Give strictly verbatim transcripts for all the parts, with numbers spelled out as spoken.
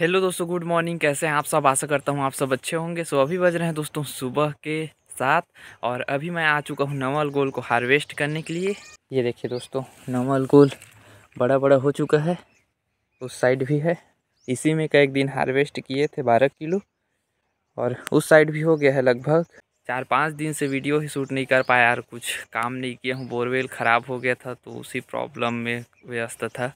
Hello दोस्तों, good morning. कैसे हैं आप सब? आशा करता हूं आप सब अच्छे होंगे। सो अभी बज रहे हैं दोस्तों सुबह के सात, और अभी मैं आ चुका हूं नावलगोल को हार्वेस्ट करने के लिए। ये देखिए दोस्तों, नावलगोल बड़ा बड़ा हो चुका है, उस साइड भी है। इसी में कई दिन हार्वेस्ट किए थे बारह किलो, और उस साइड भी हो गया है। लगभग चार पाँच दिन से वीडियो ही शूट नहीं कर पाया यार, कुछ काम नहीं किया हूँ। बोरवेल ख़राब हो गया था तो उसी प्रॉब्लम में व्यस्त था,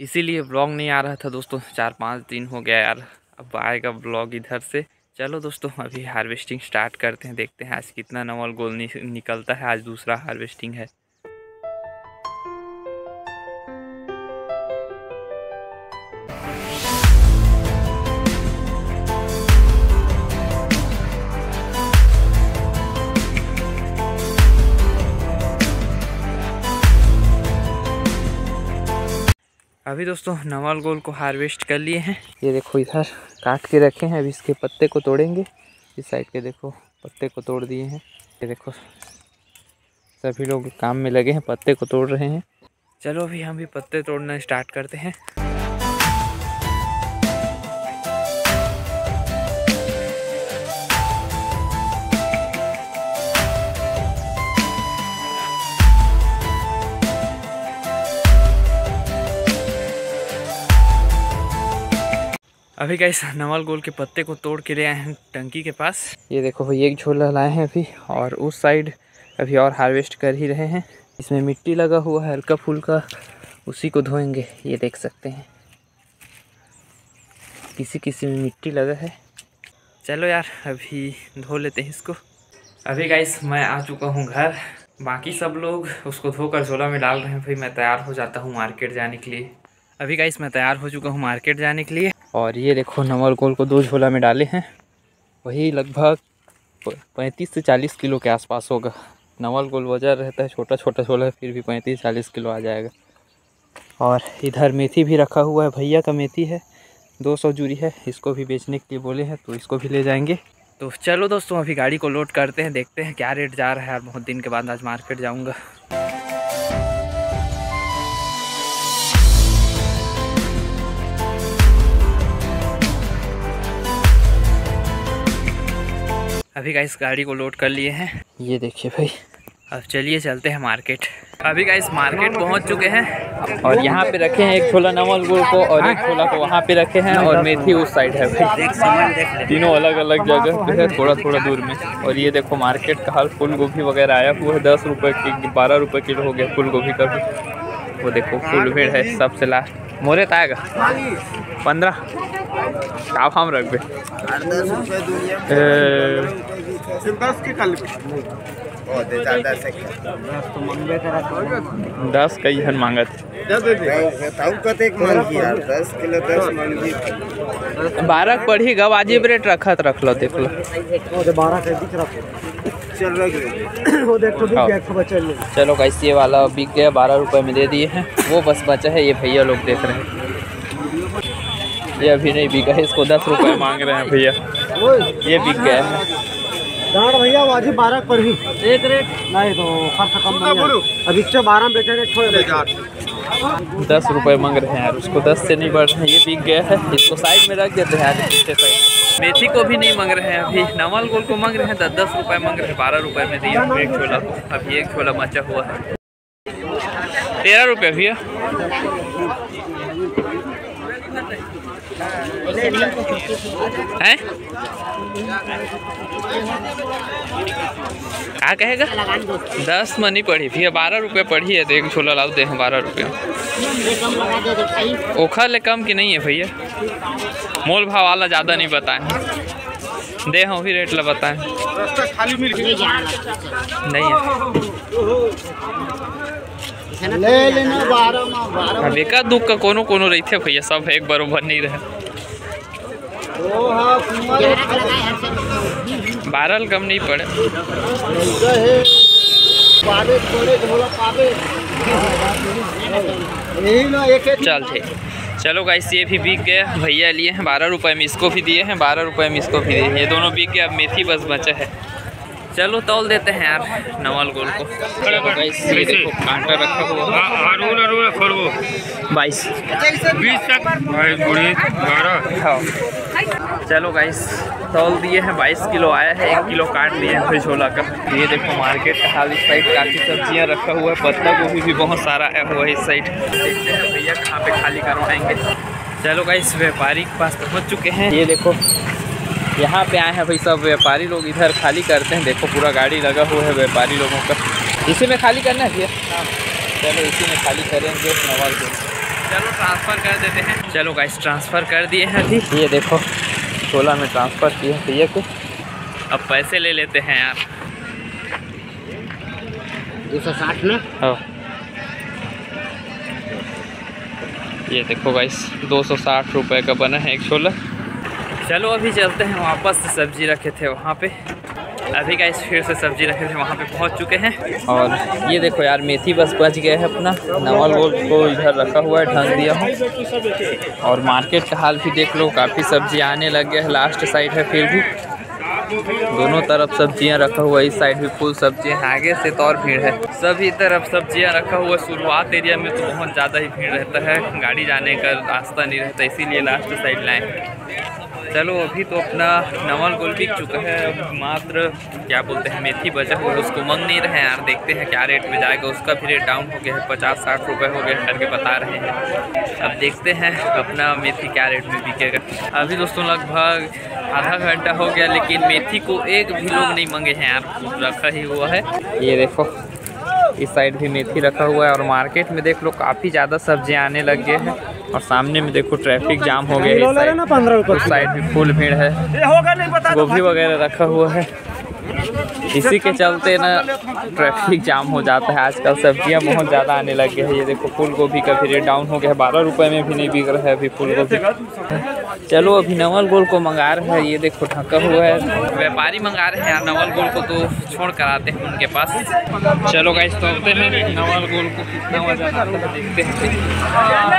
इसीलिए ब्लॉग नहीं आ रहा था दोस्तों। चार पाँच दिन हो गया यार, अब आएगा ब्लॉग इधर से। चलो दोस्तों, अभी हार्वेस्टिंग स्टार्ट करते हैं, देखते हैं आज कितना नावलगोल निकलता है। आज दूसरा हार्वेस्टिंग है। अभी दोस्तों नावलगोल को हार्वेस्ट कर लिए हैं। ये देखो, इधर काट के रखे हैं, अभी इसके पत्ते को तोड़ेंगे। इस साइड के देखो पत्ते को तोड़ दिए हैं। ये देखो सभी लोग काम में लगे हैं, पत्ते को तोड़ रहे हैं। चलो अभी हम भी पत्ते तोड़ना स्टार्ट करते हैं। अभी गाइस नावलगोल के पत्ते को तोड़ के ले आए हैं टंकी के पास। ये देखो, ये एक झोला लाए हैं अभी, और उस साइड अभी और हार्वेस्ट कर ही रहे हैं। इसमें मिट्टी लगा हुआ है हल्का फुल्का, उसी को धोएंगे। ये देख सकते हैं किसी किसी में मिट्टी लगा है। चलो यार अभी धो लेते हैं इसको। अभी गाइस मैं आ चुका हूँ घर, बाकी सब लोग उसको धोकर झोला में डाल रहे हैं। फिर मैं तैयार हो जाता हूँ मार्केट जाने के लिए। अभी गाइस मैं तैयार हो चुका हूँ मार्केट जाने के लिए। और ये देखो नावलगोल को दो झोला में डाले हैं, वही लगभग पैंतीस से चालीस किलो के आसपास होगा। नावलगोल वजह रहता है छोटा छोटा झोला, फिर भी पैंतीस चालीस किलो आ जाएगा। और इधर मेथी भी रखा हुआ है, भैया का मेथी है, दो सौ जूरी है। इसको भी बेचने के लिए बोले हैं, तो इसको भी ले जाएंगे। तो चलो दोस्तों अभी गाड़ी को लोड करते हैं, देखते हैं क्या रेट जा रहा है। बहुत दिन के बाद आज मार्केट जाऊँगा। अभी गाइस गाड़ी को लोड कर लिए हैं। ये देखिए भाई, अब चलिए चलते हैं मार्केट। अभी गाइस मार्केट पहुंच चुके हैं, और यहाँ पे रखे हैं एक छोला नावलगोल को और एक छोला को वहाँ पे रखे हैं, और मेथी उस साइड है भाई। तीनों अलग अलग जगह पे है, थोड़ा थोड़ा दूर में। और ये देखो मार्केट का हाल, फूल गोभी वगैरह आया हुआ है, दस रुपये की बारह रुपये किलो हो गया फूल गोभी का। वो देखो फूल भीड़ है सबसे लास्ट। मोरे ताएगा पंद्रह आप हम रख दे दस कई हन मांगा थे, बारह के पढ़ी गब आजीब रेट रखा रख लो, देख लो चलो गाइस। ये वाला बिक गया, बारह रुपए में दे दिए हैं। वो बस बचा है, ये भैया लोग देख रहे हैं, ये अभी नहीं बिका है, इसको दस रुपए मांग रहे हैं भैया। ये बिक गया है दाढ़ भैया, वाजिब बारह पर ही एक रेट नहीं तो खर्च कम नहीं। अभी इच्छा बारह में बेचेंगे, थोड़े दस रुपए मांग रहे हैं यार, उसको दस से नहीं बढ़ रहे हैं। ये बिक गया है, इसको साइड में रख देते हैं यार, पीछे साइड। मेथी को भी नहीं मांग रहे हैं अभी, नावलगोल को मांग रहे हैं दस दस रुपये मांग रहे हैं। बारह रुपये में दिया एक झोला, अभी एक झोला मचा हुआ है तेरह रुपये भैया। क्या कहेगा? दस मनी पड़ी भैया, बारह रुपये पड़ी है, तो एक छोला लाओ दे बारह रुपये। ओखा ले कम की नहीं है भैया, मोल भाव वाला ज़्यादा नहीं बताए दे, हम भी रेट ला बताएं नहीं है। ले लेना बारह बेका दुख का कोनो कोनो रही थे भैया, सब एक बरोबर नहीं रहे। बारह कम नहीं पड़े। चल ठीक, चलो गाइस ये भी बिक गया, भैया लिए हैं बारह रुपए में, इसको भी दिए हैं बारह रुपए में, इसको भी दिए। ये दोनों बिक गए, अब मेथी बस बचा है। चलो तौल देते हैं यार नवालगोल को। कांटा रखा हुआ बाईस चलो गाइस तौल दिए हैं। बाईस किलो आया है, एक किलो काट लिए हैं झोला का। ये देखो मार्केट का इस साइड काफ़ी सब्जियां रखा हुआ है, पत्ता गोभी भी बहुत सारा है हुआ इस साइड। देखते हैं भैया कहाँ पे खाली करवाएंगे। चलो गाइस व्यापारी के पास पहुँच चुके हैं। ये देखो यहाँ पे आए हैं भाई सब व्यापारी लोग, इधर खाली करते हैं। देखो पूरा गाड़ी लगा हुआ है व्यापारी लोगों का। इसी में खाली करना है भैया? हाँ चलो इसी में खाली करेंगे नवालगोल। चलो ट्रांसफ़र कर देते हैं। चलो गाइस ट्रांसफ़र कर दिए हैं जी। ये देखो सोलह में ट्रांसफ़र किए हैं भैया को। अब पैसे ले लेते हैं यार। दो सौ साठ में हाँ। ये देखो गाइस दो सौ साठ रुपये का बना है एक छोला। चलो अभी चलते हैं वापस, सब्जी रखे थे वहाँ पे। अभी गाइस फिर से सब्जी रखे थे वहाँ पे पहुँच चुके हैं। और ये देखो यार मेथी बस बच गया है अपना। नवालगोल को इधर रखा हुआ है, ढंग दिया हूँ। और मार्केट का हाल भी देख लो, काफ़ी सब्जी आने लग गया है। लास्ट साइड है फिर भी, दोनों तरफ सब्जियाँ रखा हुआ। इस साइड भी फुल सब्जियाँ, आगे से तो और भीड़ है। सभी तरफ सब्जियाँ रखा हुआ। शुरुआत एरिया में तो बहुत ज़्यादा ही भीड़ रहता है, गाड़ी जाने का रास्ता नहीं रहता, इसीलिए लास्ट साइड लाए। चलो अभी तो अपना नवालगोल बिक चुका है। मात्र क्या बोलते हैं मेथी बचा हुआ है, उसको मंग नहीं रहे यार। देखते हैं क्या रेट में जाएगा, उसका भी रेट डाउन हो गया है, पचास साठ रुपये हो गया करके बता रहे हैं। अब देखते हैं अपना मेथी क्या रेट में बिकेगा। अभी दोस्तों लगभग आधा घंटा हो गया, लेकिन मेथी को एक भी लोग नहीं मंगे हैं यार, रखा ही हुआ है। ये देखो इस साइड भी मेथी रखा हुआ है। और मार्केट में देख लो काफ़ी ज़्यादा सब्जियाँ आने लग गए हैं। और सामने में देखो ट्रैफिक जाम हो गया है। उस साइड भी फुल भीड़ है, गोभी वगैरह रखा हुआ है। इसी के चलते ना ट्रैफिक जाम हो जाता है। आजकल सब्जियां बहुत ज़्यादा आने लग गई है। ये देखो फूल गोभी का भी रेट डाउन हो गया है, बारह रुपए में भी नहीं बिक रहा है अभी फूल गोभी। चलो अभी नवालगोल को मंगा रहे हैं। ये देखो ढका हुआ है, व्यापारी मंगा रहे हैं यार नवालगोल को, तो छोड़ कर आते हैं उनके पास। चलो गाइस तोड़ते हैं नवालगोल को, कितना मज़ा आता है देखते हैं।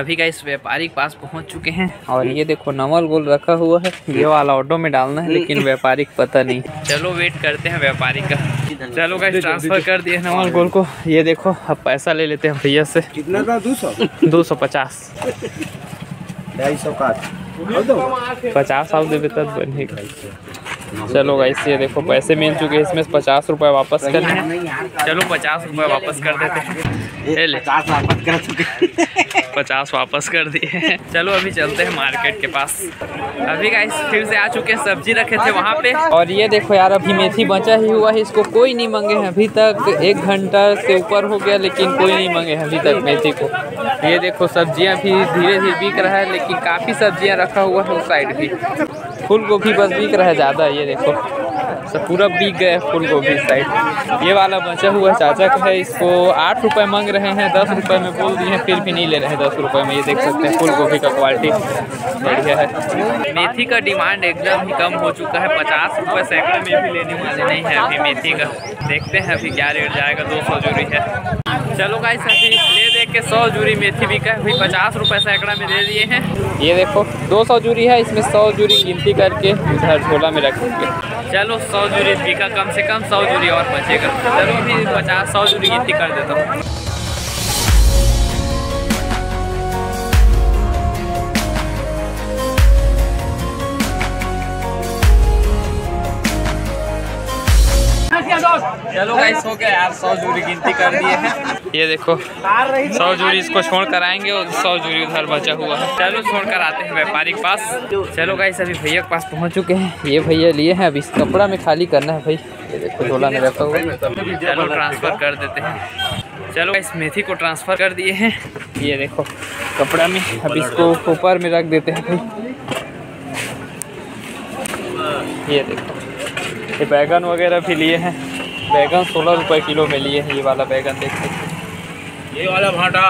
अभी गाइस व्यापारी के पास पहुँच चुके हैं। और ये देखो नवालगोल रखा हुआ है। ये वाला ऑटो में डालना है, लेकिन व्यापारी को पता नहीं। चलो वेट करते हैं व्यापारी का। चलो गाइस ट्रांसफर कर दिए नवालगोल को। ये देखो अब पैसा ले लेते हैं भैया से। कितना था? दो सौ दो सौ पचास ढाई सौ का पचास आप देवे तब बनेगा। चलो गाइस ये देखो पैसे मिल चुके हैं, इसमें पचास रुपये वापस करने हैं। चलो पचास रुपये वापस कर देते हैं। पचास वापस कर दिए। चलो अभी चलते हैं मार्केट के पास। अभी गाइस फिर से आ चुके हैं, सब्जी रखे थे वहाँ पे। और ये देखो यार अभी मेथी बचा ही हुआ है, इसको कोई नहीं मांगे हैं अभी तक। एक घंटा से ऊपर हो गया, लेकिन कोई नहीं मांगे हैं अभी तक मेथी को। ये देखो सब्जियाँ भी धीरे धीरे बिक रहा है, लेकिन काफ़ी सब्जियाँ रखा हुआ है। उस साइड भी फूल गोभी बस बिक रहा है ज़्यादा। ये देखो सब पूरा बिक गया फूल गोभी साइड। ये वाला बचा हुआ चाचा का है, इसको आठ रुपये मांग रहे हैं, दस रुपये में बोल दिए हैं, फिर भी नहीं ले रहे हैं दस रुपये में। ये देख सकते हैं फूल गोभी का क्वालिटी बढ़िया है। मेथी का डिमांड एकदम ही कम हो चुका है, पचास रुपये सैकड़े में भी लेने वाले नहीं है अभी मेथी का। देखते हैं अभी क्या रेट जाएगा। दो सौ जूरी है। चलो गाइस अभी ले देख के सौ जूरी मेथी बिका है, पचास रुपये सैकड़ा में दे दिए हैं। ये देखो दो सौ जूरी है, इसमें सौ जूरी गिनती करके उधर झोला में रखेंगे। चलो सौ जूरी बिका, कम से कम सौ जूरी और बचेगा। चलो अभी पचास सौ जूरी गिनती कर देता हूँ। चलो गाइस हो गया यार, सौ जूरी गिनती कर दिए हैं। ये देखो सौ जूरी इसको छोड़ कर आएंगे और सौ जूरी उधर बचा हुआ है। चलो छोड़ कर आते हैं व्यापारी के पास। चलो गाइस अभी भैया के पास पहुंच चुके हैं। ये भैया लिए हैं, अभी इस कपड़ा में खाली करना है भाई। ये देखो झोला में रखा हुआ है। चलो ट्रांसफ़र कर देते हैं। चलो गाइस मेथी को ट्रांसफ़र कर दिए हैं। ये देखो कपड़ा में, अब इसको ऊपर में रख देते हैं भाई। ये देखो ये बैगन वगैरह भी लिए हैं। बैगन सोलह रुपये किलो में लिए हैं। ये वाला बैगन देख सकते हैं। ये वाला भाटा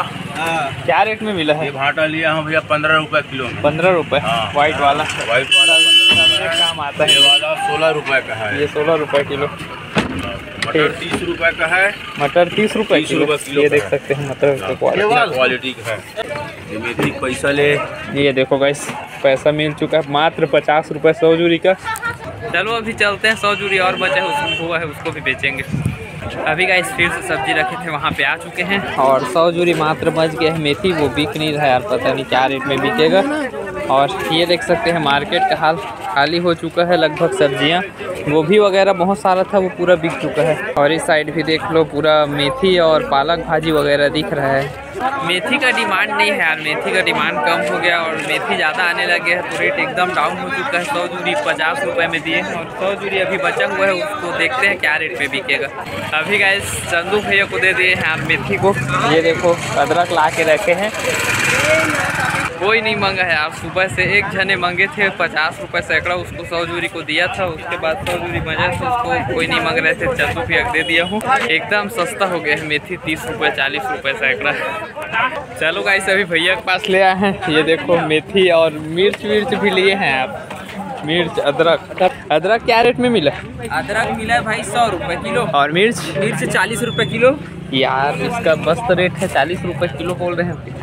क्या रेट में मिला है? ये भाटा लिया हम भैया पंद्रह रुपये किलो। पंद्रह रुपये वाइट वाला? वाइट वाला काम आता है। ये वाला सोलह रुपये का है। ये सोलह रुपये किलो। मटर तीस रुपए का है, मटर तीस रुपए किलो। ये देख सकते हैं मटर की क्वालिटी है। ये पैसा ले, ये देखो गाइस पैसा मिल चुका है मात्र पचास रुपए सौ जूरी का। चलो अभी चलते हैं, सौ जूरी और बचा है हुआ है उसको भी बेचेंगे। अभी गाइस फिर से सब्जी रखे थे वहाँ पे आ चुके हैं और सौ जूरी मात्र बच गया है मेथी, वो बिक नहीं रहा यार, पता नहीं क्या रेट में बिकेगा। और ये देख सकते हैं मार्केट का हाल, खाली हो चुका है लगभग सब्जियां, गोभी वगैरह बहुत सारा था वो पूरा बिक चुका है। और इस साइड भी देख लो पूरा मेथी और पालक भाजी वगैरह दिख रहा है। मेथी का डिमांड नहीं है यार, मेथी का डिमांड कम हो गया और मेथी ज़्यादा आने लगे है तो रेट एकदम डाउन हो चुका है। सौ जूरी पचास रुपये में दिए हैं और सौ जूरी अभी बचा हुआ है, उसको देखते हैं क्या रेट में बिकेगा। अभी गाइस चंदू भैया को दे दिए हैं आप मेथी को। ये देखो अदरक ला के रखे हैं, कोई नहीं मांगा है आप। सुबह से एक जने मांगे थे पचास रुपये सैकड़ा, उसको सौ जूरी को दिया था, उसके बाद सौ जूरी बजा तो उसको कोई नहीं मांग रहे थे, चंदू भैया दे दिया हूँ। एकदम सस्ता हो गया है मेथी, तीस रुपये चालीस रुपये सैकड़ा। चलो गाइस अभी भैया के पास ले आए हैं। ये देखो मेथी और मिर्च मिर्च भी लिए हैं आप, मिर्च अदरक। अदरक क्या रेट में मिला? अदरक मिला है भाई सौ रुपये किलो। और मिर्च? मिर्च चालीस रुपये किलो। यार इसका मस्त रेट है, चालीस रुपये किलो बोल रहे हैं।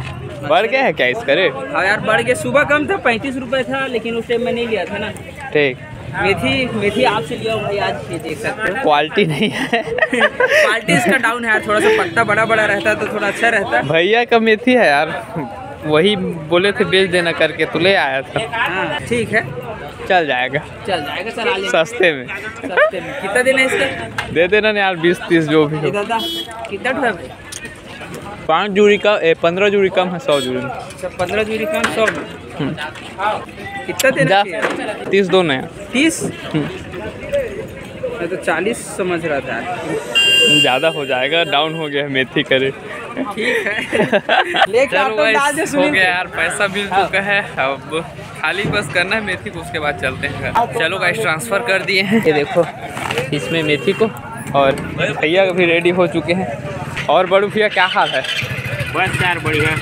बढ़ गया है क्या इसका रेट? हाँ यार बढ़ गया, सुबह कम था पैंतीस रुपए था, लेकिन उस टाइम में नहीं लिया था ना। ठीक, मेथी मेथी आपसे लिया भाई आज, ये देख सकते हो क्वालिटी नहीं है क्वालिटी इसका डाउन है यार, थोड़ा सा पत्ता बड़ा बड़ा रहता तो थोड़ा अच्छा रहता। भैया का मेथी है यार, वही बोले थे बेच देना करके, तो ले आया था। ठीक है चल जाएगा, चल जाएगा सर सस्ते में, सस्ते में। कितना देना इसका? दे देना यार बीस तीस जो भी। कितना ठो है? पाँच जूरी का, पंद्रह जूरी कम है सौ जूरी में। अच्छा पंद्रह जूरी कम सौ में। कितना देना चाहिए? तीस दो नया तीस। मैं तो चालीस समझ रहा था, ज़्यादा हो जाएगा, डाउन हो गया है मेथी का रेट। ठीक है लेकिन हो गया यार, पैसा मिल चुका है, अब खाली बस करना है मेथी को, उसके बाद चलते हैं। चलो गाइस ट्रांसफ़र कर दिए हैं, ये देखो इसमें मेथी को। और भैया भी रेडी हो चुके हैं। और बड़ू भैया क्या हाल है? बस यार बढ़िया।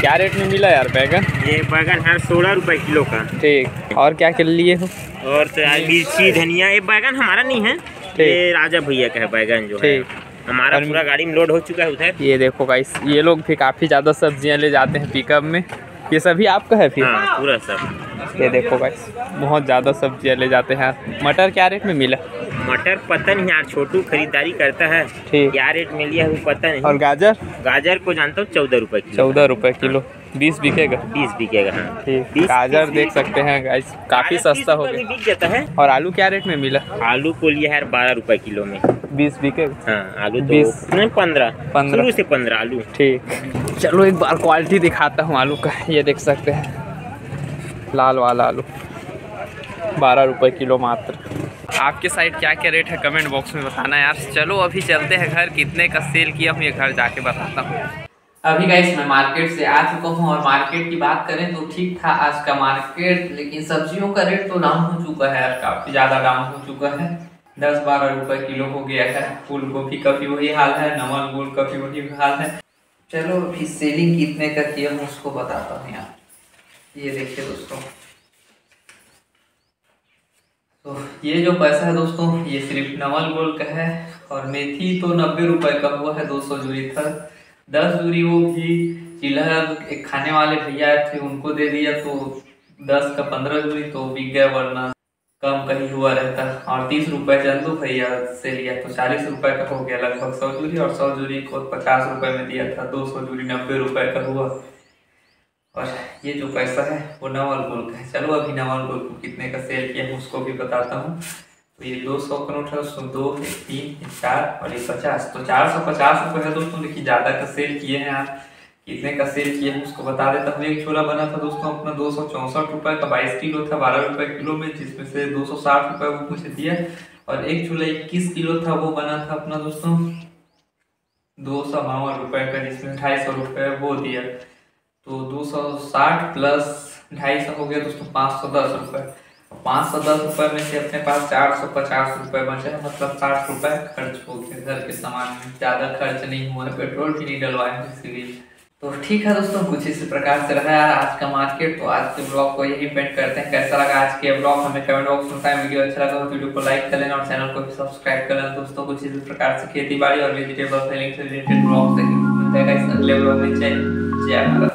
क्या रेट में मिला यार बैगन? ये बैगन है सोलह रुपए किलो का। ठीक, और क्या के लिए हो? और तो मिर्ची धनिया। ये बैगन हमारा नहीं है, ये राजा भैया का है बैगन जो है, हमारा पूरा गाड़ी में लोड हो चुका है उधर। ये देखो गाइस ये लोग भी काफ़ी ज़्यादा सब्जियाँ ले जाते हैं पिकअप में। ये सभी आपका है फिर? हाँ पूरा सब। ये देखो गाइस बहुत ज़्यादा सब्जियाँ ले जाते हैं। मटर क्या रेट में मिला? मटर पता नहीं यार, छोटू खरीदारी करता है, क्या रेट में लिया है वो पता नहीं। और गाजर? गाजर को जानता हूँ चौदह रुपए किलो। चौदह रुपए किलो, बीस बिकेगा? बीस बिकेगा हाँ। ठीक, गाजर देख सकते हैं गाइस काफी सस्ता हो गया, बिक जाता है। और आलू क्या रेट में मिला? आलू को लिया है बारह रुपए किलो में, बीस बिकेगा। हाँ आलू बीस नहीं पंद्रह, पंद्रह से पंद्रह आलू। ठीक चलो एक बार क्वालिटी दिखाता हूँ आलू का। ये देख सकते हैं लाल वाला आलू, बारह रुपये किलो मात्र। आपके साइड क्या क्या रेट है कमेंट बॉक्स में बताना यार। चलो अभी चलते हैं घर, कितने का सेल किया हूँ ये घर जाके बताता हूँ। अभी गाइस मैं मार्केट से आ चुका हूँ और मार्केट की बात करें तो ठीक था आज का मार्केट, लेकिन सब्जियों का रेट तो डाउन हो चुका है यार, काफ़ी ज़्यादा डाउन हो चुका है, दस बारह रुपये किलो हो गया है। फूल गोभी का भी वही हाल है, नवलगोल का भी वही हाल है। चलो अभी सेलिंग कितने का किया हूँ उसको बताता हूँ यार। ये देखिए दोस्तों, तो ये जो पैसा है दोस्तों ये सिर्फ नवलगोल का है। और मेथी तो नब्बे रुपए का हुआ है, दो सौ जूरी था, दस जूरी वो भी चिल्हर एक खाने वाले भैया थे उनको दे दिया, तो दस का पंद्रह जूरी तो बिक गया, वरना कम कहीं हुआ रहता। और तीस रुपये चंदू भैया से लिया तो चालीस रुपये का हो गया लगभग सौ जूरी। और सौ जूरी को पचास रुपये में दिया था, दो सौ जूरी नब्बे रुपये का हुआ। और ये जो पैसा है वो नवलगोल का है। चलो अभी नवलगोल को कितने का सेल किया है उसको भी बताता हूँ। तो ये दो सौ का नोट है, उसमें दो है, तीन है, चार और ये पचास, तो चार सौ पचास रुपये है दोस्तों। देखिए ज़्यादा का सेल किए हैं आप, कितने का सेल किए हैं उसको बता देता हूँ। एक छोला बना था दोस्तों अपना दो सौ चौंसठ रुपये का, बाईस किलो था, बारह रुपये किलो में, जिसमें से दो सौ साठ रुपये वो मुझे दिया। और एक छोला इक्कीस किलो था वो बना था अपना दोस्तों दो सौ बावन रुपये का, जिसमें ढाई सौ रुपये वो दिया, तो दो सौ साठ प्लस ढाई सौ हो गया दोस्तों पाँच सौ दस रुपये। पाँच सौ दस रुपये में से अपने पास चार सौ पचास रुपये बचे, मतलब साठ रुपये खर्च हो गए घर के सामान में, ज़्यादा खर्च नहीं हुआ, पेट्रोल भी नहीं डलवाएंगे इसीलिए। तो ठीक है दोस्तों, कुछ इस प्रकार से रहा यार आज का मार्केट। तो आज के ब्लॉग को यही पेंट करते हैं। कैसा लगा आज के ब्लॉग हमें कमेंट बॉक्स में बताएं। वीडियो अच्छा लगा तो वीडियो को लाइक कर लेना और चैनल को भी सब्सक्राइब कर लेना दोस्तों। कुछ इस प्रकार से खेती बाड़ी और वेजिटेबल से रिलेटेड ब्लॉग से मिलते हैं अगले ब्लॉग में। जय जय भारत।